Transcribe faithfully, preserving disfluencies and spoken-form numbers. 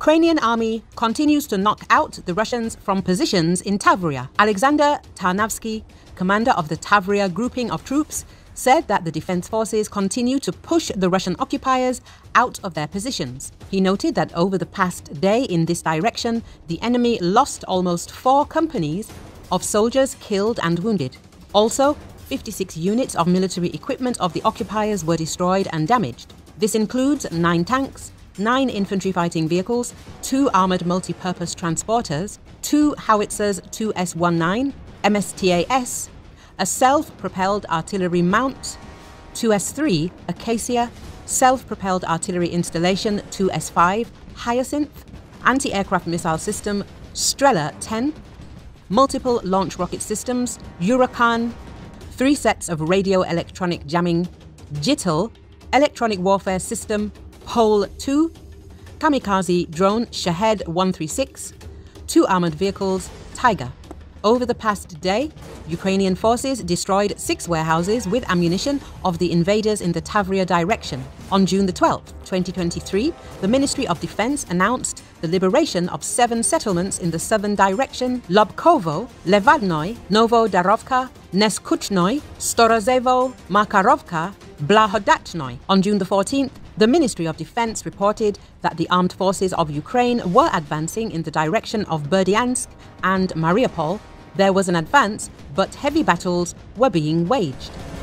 Ukrainian army continues to knock out the Russians from positions in Tavria. Alexander Tarnavsky, commander of the Tavria grouping of troops, said that the defense forces continue to push the Russian occupiers out of their positions. He noted that over the past day in this direction, the enemy lost almost four companies of soldiers killed and wounded. Also, fifty-six units of military equipment of the occupiers were destroyed and damaged. This includes nine tanks, nine infantry fighting vehicles, two armored multi-purpose transporters, two howitzers two S nineteen, M S T A S, a self-propelled artillery mount, two S three, Acacia, self-propelled artillery installation, two S five, Hyacinth, anti-aircraft missile system, Strela ten, multiple launch rocket systems, Uragan, three sets of radio electronic jamming, J I T L, electronic warfare system, Pole two, kamikaze drone, Shahed one thirty-six, two armored vehicles, Tiger. Over the past day, Ukrainian forces destroyed six warehouses with ammunition of the invaders in the Tavria direction. On June the twelfth, twenty twenty-three, the Ministry of Defense announced the liberation of seven settlements in the southern direction: Lobkovo, Levadnoi, Novodarovka, Neskuchnoi, Storozevo, Makarovka, Blahodatne. On June the fourteenth, the Ministry of Defense reported that the armed forces of Ukraine were advancing in the direction of Berdiansk and Mariupol. There was an advance, but heavy battles were being waged.